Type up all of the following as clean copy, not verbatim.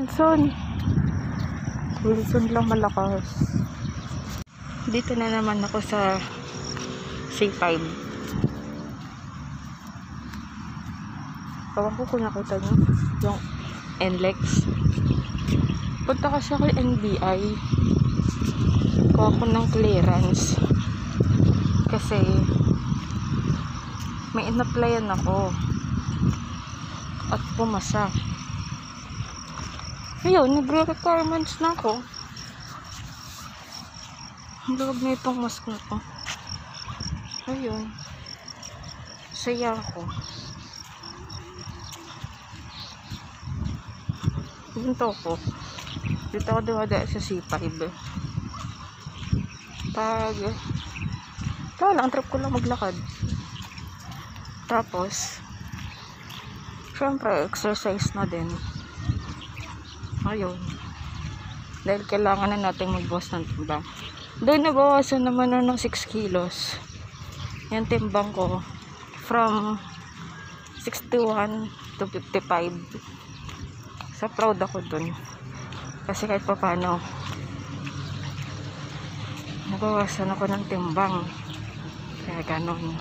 Wilson. Wilson lang malakas. Dito na naman ako sa C5. Kawan ko kung nakita nyo yung NLEX. Punta kasi ako yung NBI. Kuha ko ng clearance. Kasi may in-applyan ako. At pumasa. Ayun, nagre-requirements na ako. Ang luwag na itong mask na to. Ayun. Saya ako. Ganito ako. Dito ako dumadaan sa C5. Pag ito lang, trip ko lang maglakad. Tapos syempre, exercise na din. Ayun. Dahil kailangan na natin magbawas ng timbang. Doon nabawasan naman na ng 6 kilos. Yung timbang ko. From 61 to 55. So, proud ako doon. Kasi kahit pa paano, nabawasan ako ng timbang. Kaya ganun.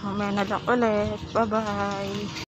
Mamaya na lang ulit. Bye-bye.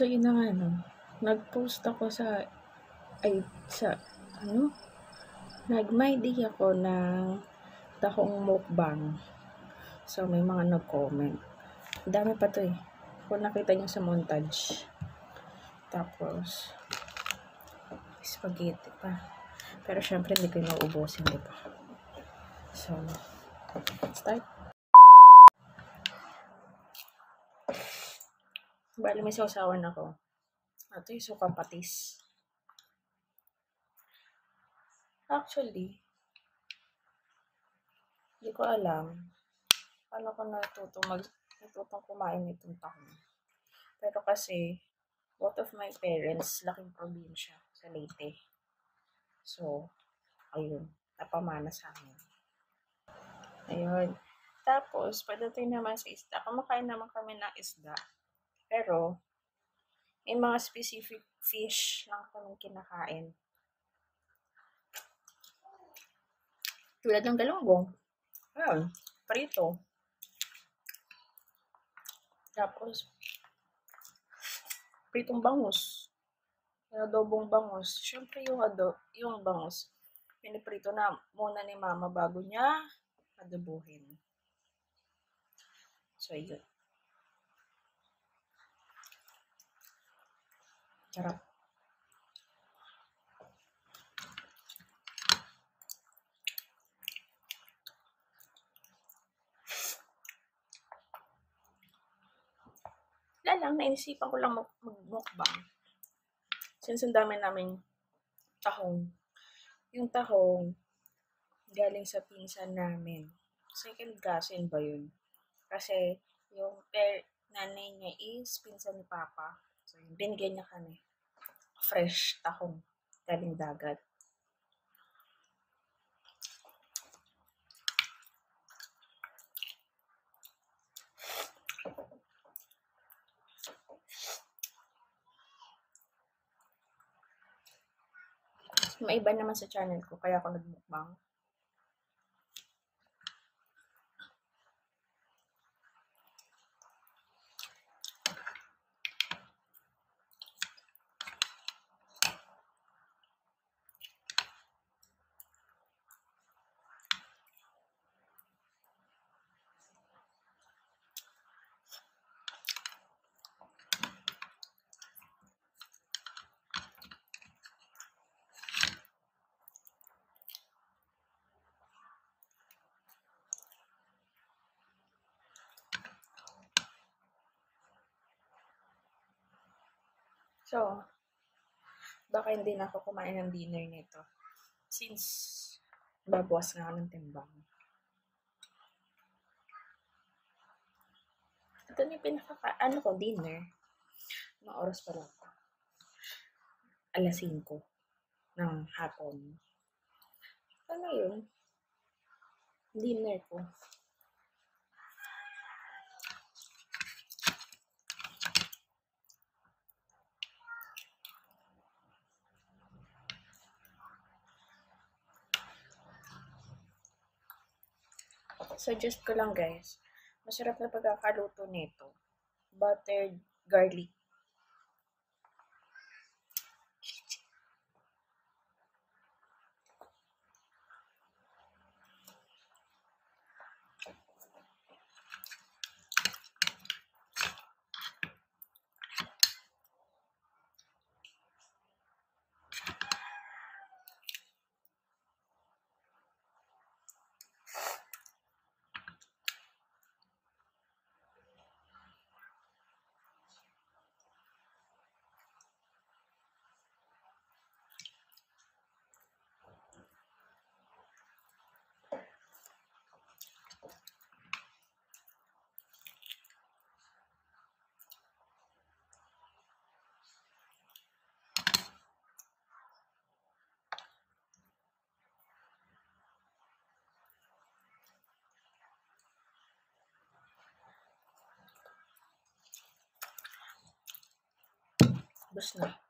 So yun na nga, no? Nag-post ako nag-my day ako ng Tahong Mukbang. So may mga nag-comment. Dami pa to eh. Kung nakita nyo sa montage. Tapos, spaghetti pa. Pero syempre hindi ko yung nauubusin, di ba? So, start. Bali, may sausawan ako. Ito yung sukang patis. Actually, hindi ko alam paano ko natutong kumain itong tahong. Pero kasi, both of my parents, laking probinsya sa Leyte. So, ayun, napamana sa amin. Ayun. Tapos, padating naman sa isda. Kumakain naman kami ng isda. Pero, may mga specific fish lang kami kinakain. Tulad ng galunggong. Ayan, prito. Tapos, pritong bangus. Yung adobong bangus. Siyempre yung bangus, piniprito na muna ni mama bago niya adobohin. So, yun. Charap. Wala lang, naisipan ko lang mag-mukbang. Since ang dami namin tahong. Yung tahong, galing sa pinsan namin. Second cousin ba yun? Kasi yung nanay niya is pinsan ni Papa. So, binigyan niya kami. Fresh tahong. Galing dagat. Maiba naman sa channel ko, kaya ako nagmukbang. So, baka hindi na ako kumain ng dinner nito. Since, babawas na ako ng timbang. Ito yung ano ko, dinner. Mga oras pa lang ko. Alas 5 ng hapon. Ano yun? Dinner ko. Suggest ko lang guys, masarap na pagkakaluto nito. Buttered garlic. Bus na.